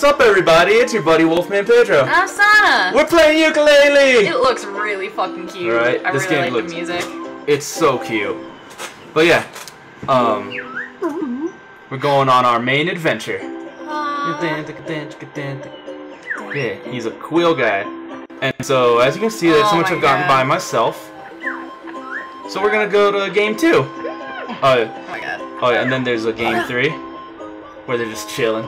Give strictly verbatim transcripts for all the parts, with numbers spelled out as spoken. What's up, everybody? It's your buddy Wolfman Pedro. I'm Sana. We're playing Yooka-Laylee. It looks really fucking cute. Right? I this really game like looks, the music. It's so cute. But yeah, um, we're going on our main adventure. Uh, yeah, he's a quill guy, and so as you can see, there's oh so much I've gotten God. by myself. So we're gonna go to game two. Uh, oh my god. Oh yeah, and then there's a game three where they're just chilling.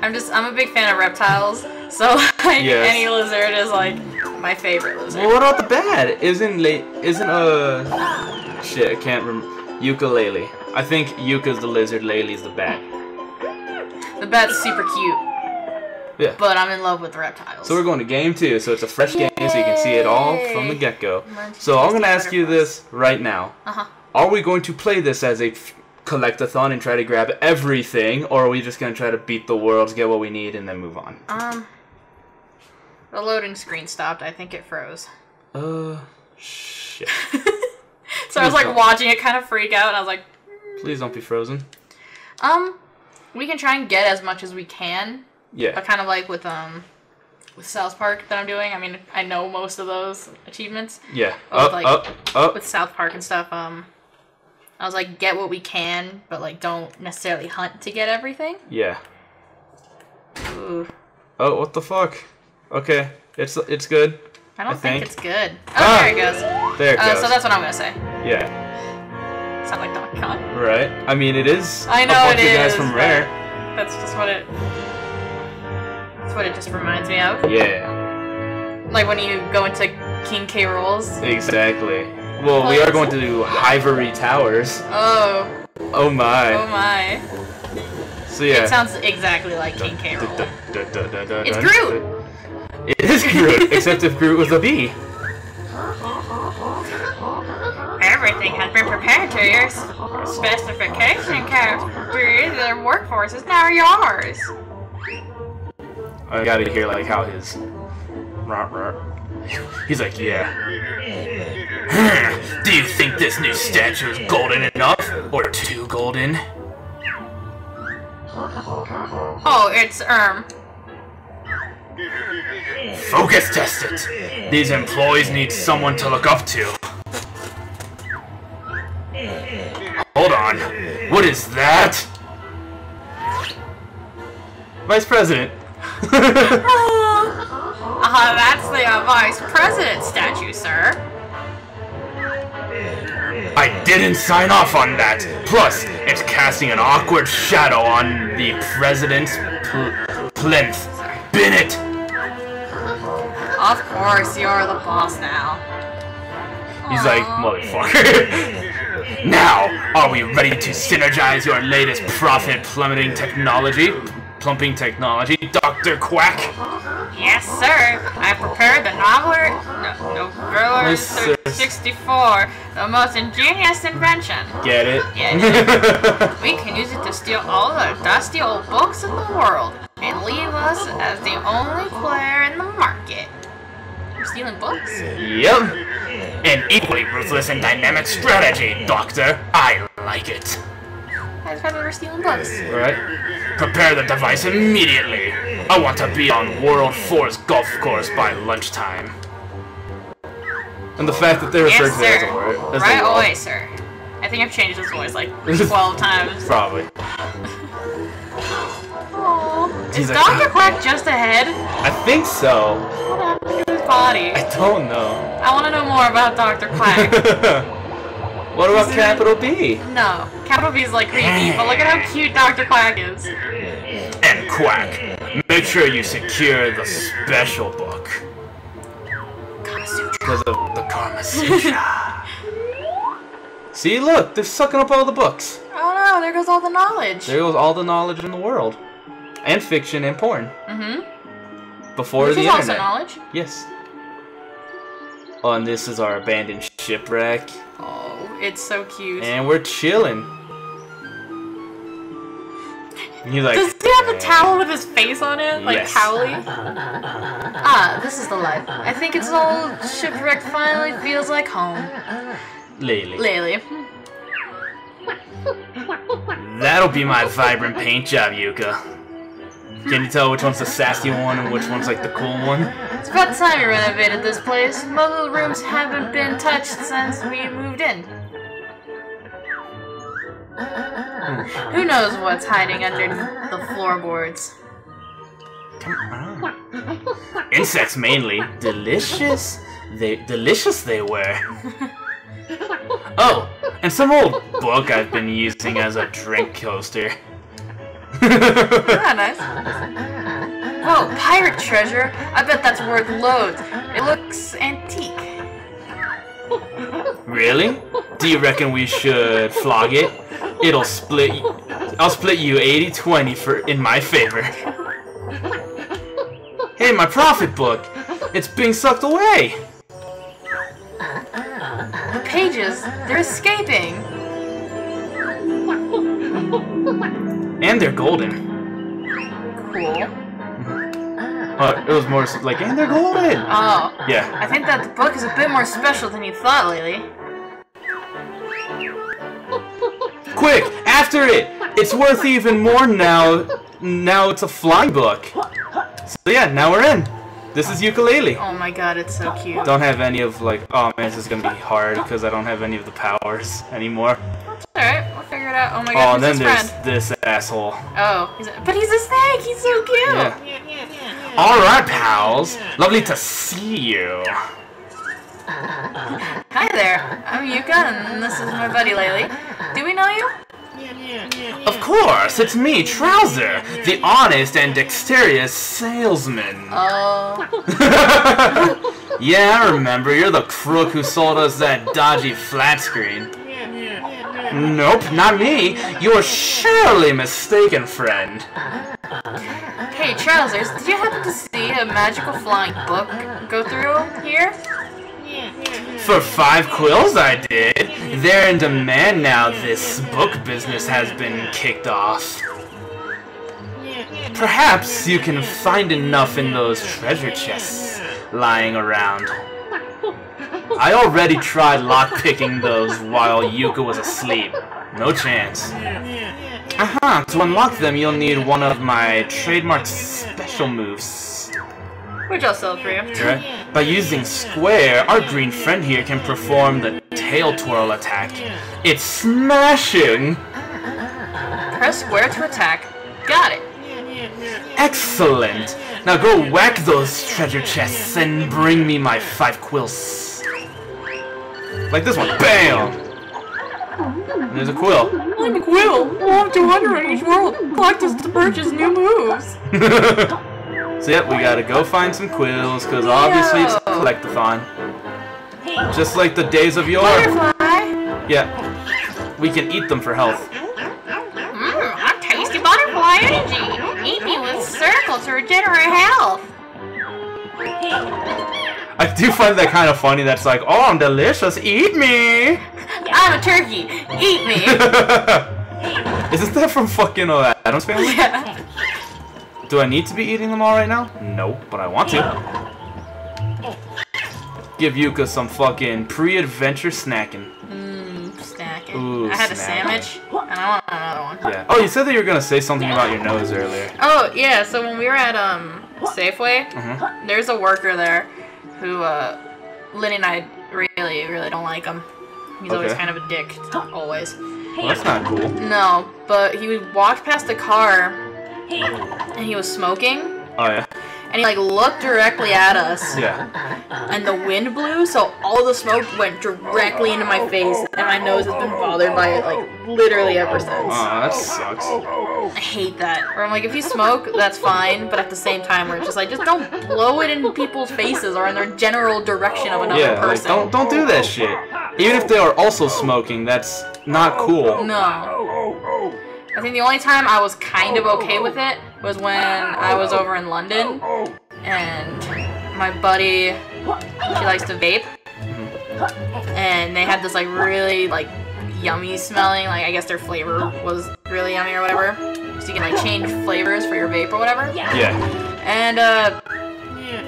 I'm just, I'm a big fan of reptiles, so like yes. any lizard is like my favorite lizard. Well, what about the bat? Isn't late? Isn't uh shit? I can't remember. Yooka-Laylee. I think Yuka's the lizard, Laylee's the bat. The bat's super cute. Yeah. But I'm in love with the reptiles. So we're going to game two. So it's a fresh Yay. game, so you can see it all from the get-go. So I'm gonna ask you this right now. Uh huh. Are we going to play this as a collect-a-thon and try to grab everything, or are we just gonna try to beat the world, get what we need, and then move on? Um, the loading screen stopped. I think it froze. Uh, shit. so Please I was like don't. watching it kind of freak out, and I was like, mm. Please don't be frozen. Um, we can try and get as much as we can. Yeah. But kind of like with um, with South Park that I'm doing. I mean, I know most of those achievements. Yeah. Up, with, like, up, up. With South Park and stuff. Um. I was like, get what we can, but like, don't necessarily hunt to get everything. Yeah. Ooh. Oh, what the fuck? Okay, it's it's good. I don't I think. think it's good. Oh, ah! there it goes. There it uh, goes. So that's what I'm gonna say. Yeah. Sound like Doc Con. Right. I mean, it is. I know a bunch it of is. Guys from Rare. That's just what it. That's what it just reminds me of. Yeah. Like when you go into King K. Rool's. Exactly. Well, we are going to Ivory Towers. Oh. Oh my. Oh my. So yeah. It sounds exactly like King K. Rool. It's Groot! It is Groot, except if Groot was a bee. Everything has been prepared to your specification, Cap. Their workforce is now yours. I gotta hear like how his... He's like, yeah. Do you think this new statue is golden enough, or too golden? Oh, it's, um... focus test it! These employees need someone to look up to. Hold on, what is that? Vice President. Ah, uh, that's the uh, Vice President statue, sir. I didn't sign off on that. Plus, it's casting an awkward shadow on the president's pl plinth. Bennett! Of course, you're the boss now. He's Aww. like, motherfucker. Now, are we ready to synergize your latest profit plummeting technology? Plumping technology, Doctor Quack? Yes, sir. I prepared the Noveler no, Noveler Sixty Four, the most ingenious invention. Get it? Get it. We can use it to steal all the dusty old books in the world and leave us as the only player in the market. You're stealing books? Yep. An equally ruthless and dynamic strategy, Doctor. I like it. I thought we were stealing books. Right. Prepare the device immediately. I want to be on World four's golf course by lunchtime. And the fact that they're yes, referring to it as a word. As right away, sir. I think I've changed his voice like twelve times. Probably. Aww. Is like, Doctor Quack just ahead? I think so. What happened to his body? I don't know. I want to know more about Doctor Quack. What about is capital B? No. Capital B is like creepy, but look at how cute Doctor Quack is. And Quack, make sure you secure the special book. Kama Sutra. Because of the Kama Sutra. See, look, they're sucking up all the books. Oh no, there goes all the knowledge. There goes all the knowledge in the world. And fiction and porn. Mm-hmm. Before Which the is internet. also knowledge. Yes. Oh, and this is our abandoned shipwreck. Oh, it's so cute. And we're chilling. He's like, does he have a towel with his face on it? Like, yes. Cowley? Ah, this is the life. I think it's old shipwreck finally feels like home. Laylee. Laylee. That'll be my vibrant paint job, Yuka. Can you tell which one's the sassy one and which one's like the cool one? It's about time you renovated this place. Most of the rooms haven't been touched since we moved in. Who knows what's hiding under the floorboards? Insects mainly. Delicious. They delicious they were. Oh, and some old book I've been using as a drink coaster. Ah, nice. Oh, pirate treasure. I bet that's worth loads. It looks antique. Really? Do you reckon we should flog it? It'll split. I'll split you eighty twenty for in my favor. Hey, my profit book. It's being sucked away. The pages, they're escaping. And they're golden. Cool. Uh, it was more like, and they're golden! Oh. Yeah. I think that the book is a bit more special than you thought, Laylee. Quick! After it! It's worth even more now. Now it's a flying book. So yeah, now we're in. This is Yooka-Laylee. Oh my god, it's so cute. Don't have any of, like, oh man, this is gonna be hard because I don't have any of the powers anymore. That's alright, we'll figure it out. Oh my god, oh, and then there's friend. This asshole. Oh, he's a, but he's a snake! He's so cute! Yeah. Yeah, yeah, yeah. Alright, pals. Lovely to see you. Hi there, I'm Yooka, and this is my buddy Laylee. Do we know you? Of course, it's me, Trouser, the honest and dexterous salesman. Oh. Yeah, I remember, you're the crook who sold us that dodgy flat screen. Nope, not me. You're surely mistaken, friend. Hey, Trousers, did you happen to see a magical flying book go through here? For five quills I did. They're in demand now this book business has been kicked off. Perhaps you can find enough in those treasure chests lying around. I already tried lockpicking those while Yooka was asleep. No chance. Aha, uh-huh, to unlock them you'll need one of my trademark special moves. Which I'll sell for you. Right. By using square, our green friend here can perform the tail twirl attack. It's smashing! Press square to attack. Got it! Excellent! Now go whack those treasure chests and bring me my five quills. Like this one. Bam! And there's a quill. I'm a quill! Long to wonder in each world. Collectors to purchase new moves. So yep, we gotta go find some quills, because obviously it's collect-a-thon. Just like the days of yore. Butterfly! Yeah. We can eat them for health. Mmm, I'm tasty butterfly energy! Eat me with circles to regenerate health! I do find that kind of funny, that's like, oh, I'm delicious, eat me! I'm a turkey, eat me! Isn't that from fucking uh, Adam's Family? Yeah. Do I need to be eating them all right now? Nope, but I want to. Give Yooka some fucking pre-adventure snacking. Mmm, snacking. Ooh, I had snacking. A sandwich, and I want another one. Yeah. Oh, you said that you were going to say something about your nose earlier. Oh, yeah, so when we were at um Safeway, mm-hmm. There's a worker there who, uh, Lynn and I really, really don't like him. He's okay. Always kind of a dick, always. Well, that's not cool. No, but he would walk past the car... and he was smoking. Oh yeah. And he like looked directly at us. Yeah. And the wind blew, so all the smoke went directly into my face, and my nose has been bothered by it like literally ever since. Oh, that sucks. I hate that. Or I'm like, if you smoke, that's fine, but at the same time, we're just like, just don't blow it in people's faces or in their general direction of another yeah, person. Yeah. Like, don't don't do that shit. Even if they are also smoking, that's not cool. No. I think the only time I was kind of okay with it was when I was over in London, and my buddy, she likes to vape, and they had this like really like yummy smelling, like I guess their flavor was really yummy or whatever, so you can like change flavors for your vape or whatever. Yeah. And uh,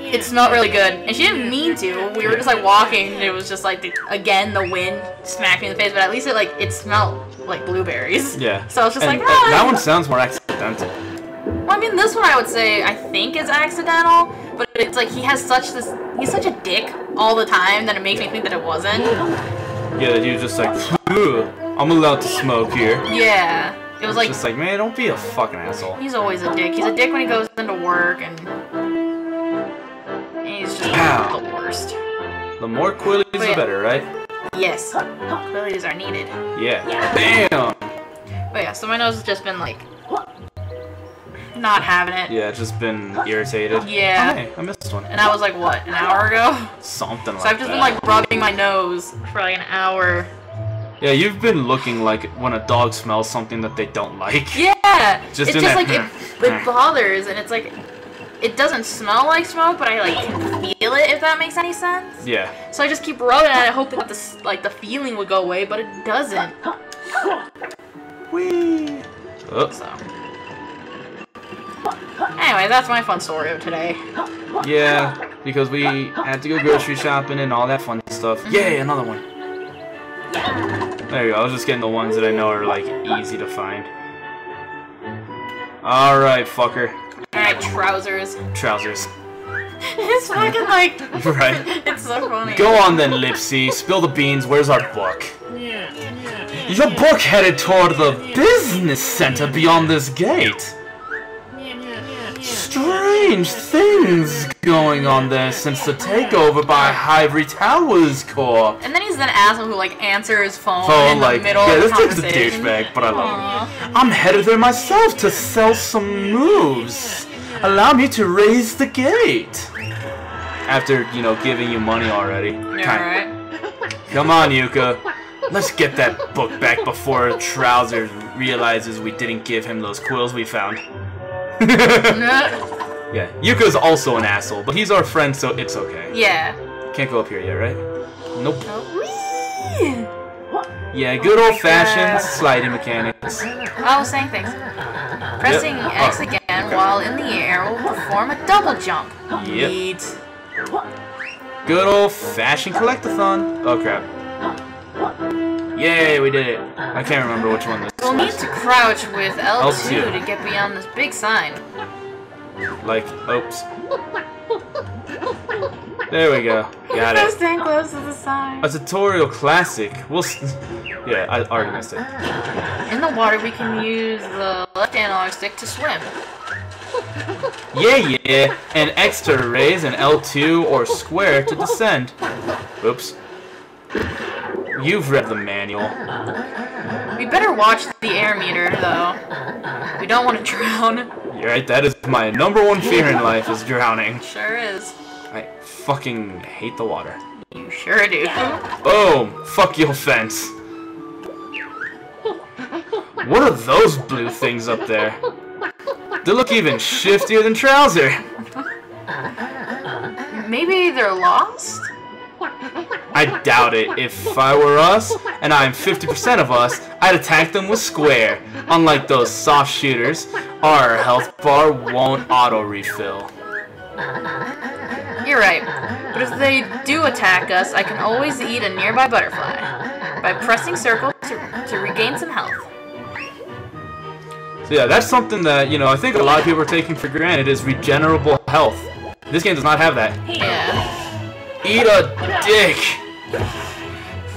it smelled really good, and she didn't mean to. We were just like walking, and it was just like the, again the wind smacked me in the face, but at least it like it smelled. Like blueberries. Yeah. So I was just and, like, oh, that one sounds more accidental. Well, I mean, this one I would say I think is accidental, but it's like he has such this, he's such a dick all the time that it makes me think that it wasn't. Yeah, you're just like, I'm allowed to smoke here. Yeah. It was like, just like, man, don't be a fucking asshole. He's always a dick. He's a dick when he goes into work, and he's just Ow. the worst. The more quillies, yeah. the better, right? Yes. Quillies are needed. Yeah. yeah. Bam! But yeah, so my nose has just been like, not having it. Yeah, just been irritated. Yeah. Hey, I missed one. And I was like, what, an hour ago? Something like that. So I've just that. been like rubbing my nose for like an hour. Yeah, you've been looking like when a dog smells something that they don't like. Yeah! Just it's just that, like, it, it bothers, and it's like, it doesn't smell like smoke, but I like can feel it, if that makes any sense. Yeah. So I just keep rubbing at it, hoping that the, like, the feeling would go away, but it doesn't. Whee! Oh. So. Anyway, that's my fun story of today. Yeah, because we had to go grocery shopping and all that fun stuff. Mm-hmm. Yay, another one. There you go, I was just getting the ones that I know are, like, easy to find. Alright, fucker. Alright, trousers. Trousers. It's fucking like... Right? It's so funny. Go on then, Lipsy. Spill the beans. Where's our book? Yeah, yeah, yeah, Your yeah. book headed toward the yeah, yeah. business center beyond this gate. Strange things going on there since the takeover by Ivory Towers Corp. And then he's an asshole who like answers his phone so, in like, the middle yeah, of the conversation. Yeah, this dude's a douchebag, but I love Aww. him. I'm headed there myself to sell some moves. Allow me to raise the gate. After, you know, giving you money already. Alright. Come on, Yuka. Let's get that book back before Trouser realizes we didn't give him those quills we found. Yeah, Yuka's also an asshole, but he's our friend, so it's okay. Yeah. Can't go up here yet, right? Nope. Oh, yeah, good oh old-fashioned sliding mechanics. Oh, same thing. Pressing yep. X oh. again okay. while in the air will perform a double jump. Yep. Neat. Good old-fashioned collect-a-thon. Oh, crap. Yay, we did it. I can't remember which one this is. We'll need to crouch with L two, L two to get beyond this big sign. Like, oops. There we go. Got it. Stand close to the sign. A tutorial classic. We'll s yeah, I already missed it. In the water, we can use the left analog stick to swim. Yeah, yeah. And X to raise and L two or square to descend. Oops. You've read the manual. We better watch the air meter, though. We don't want to drown. You're right, that is my number one fear in life, is drowning. Sure is. I fucking hate the water. You sure do. Boom! Fuck your fence. What are those blue things up there? They look even shiftier than Trouser. Maybe they're lost? I doubt it. If I were us, and I'm fifty percent of us, I'd attack them with square. Unlike those soft shooters, our health bar won't auto-refill. You're right. But if they do attack us, I can always eat a nearby butterfly by pressing circle to, to regain some health. So yeah, that's something that, you know, I think a lot of people are taking for granted is regenerable health. This game does not have that. Yeah. Eat a dick!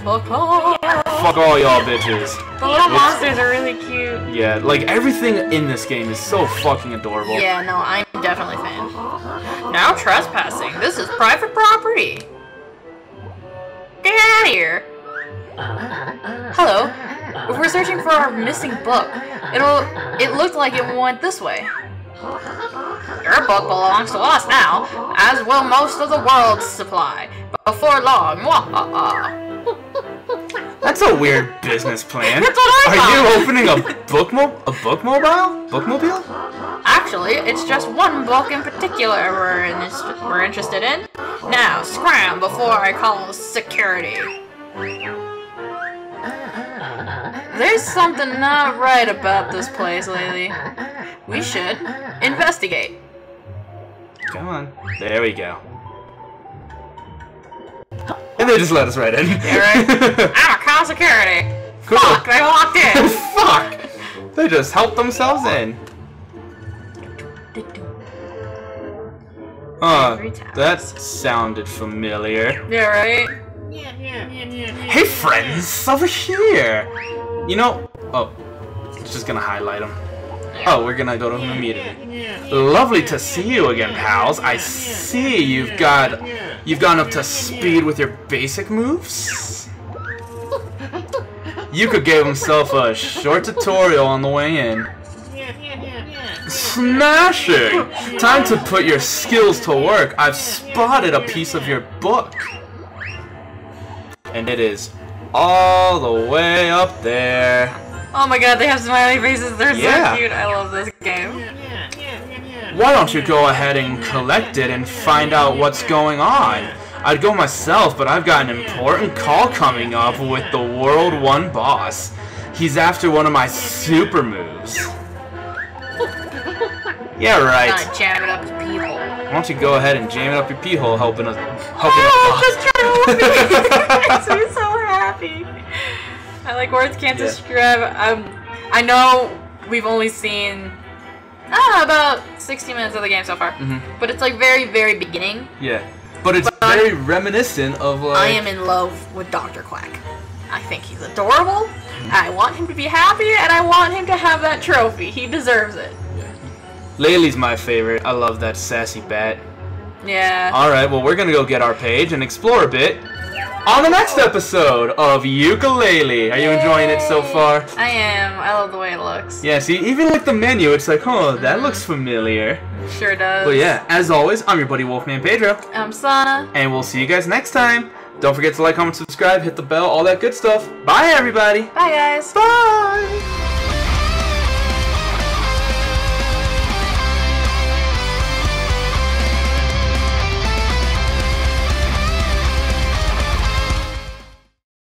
Fuck all y'all. Fuck all y'all bitches. The little monsters are really cute. Yeah, like everything in this game is so fucking adorable. Yeah, no, I'm definitely a fan. Now trespassing. This is private property. Get out of here. Hello. If we're searching for our missing book, it'll it looked like it went this way. Your book belongs to us now, as will most of the world's supply. Before long, mwahaha. That's a weird business plan. That's what I thought. Are you opening a book mo a book mobile? Bookmobile? Actually, it's just one book in particular we're in we're interested in. Now, scram before I call security. There's something not right about this place lately. We should investigate. Come on. There we go. And they just let us right in. You're right. I'm a call security. Cool. Fuck, they walked in. Fuck. They just helped themselves in. Huh, that sounded familiar. Yeah, right? Yeah, yeah, yeah, yeah. Hey, friends! Over here! You know... Oh. It's just gonna highlight them. Oh, we're gonna go to them immediately. Lovely to see you again, pals. I see you've got... You've gone up to speed with your basic moves? Yooka gave himself a short tutorial on the way in. Smashing! Time to put your skills to work. I've spotted a piece of your book. And it is all the way up there. Oh my god, they have smiley faces. They're yeah. so cute. I love this game. Why don't you go ahead and collect it and find out what's going on? I'd go myself, but I've got an important call coming up with the World One boss. He's after one of my super moves. Yeah, right. Not jam it up to pee hole. Why don't you go ahead and jam it up your pee hole, helping us. Helping oh, us. Just try to me. I'm so happy. I like words can't yeah. describe. Um, I know we've only seen ah about sixty minutes of the game so far, mm-hmm. but it's like very, very beginning. Yeah, but it's but very I'm, reminiscent of. Like... I am in love with Doctor Quack. I think he's adorable. Mm-hmm. I want him to be happy, and I want him to have that trophy. He deserves it. Laylee's my favorite. I love that sassy bat. Yeah. Alright, well, we're gonna go get our page and explore a bit on the next episode of Yooka-Laylee. Are you enjoying it so far? I am. I love the way it looks. Yeah, see, even like the menu, it's like, oh, that looks familiar. Sure does. But yeah, as always, I'm your buddy Wolfman Pedro. I'm Sana. And we'll see you guys next time. Don't forget to like, comment, subscribe, hit the bell, all that good stuff. Bye, everybody. Bye, guys. Bye.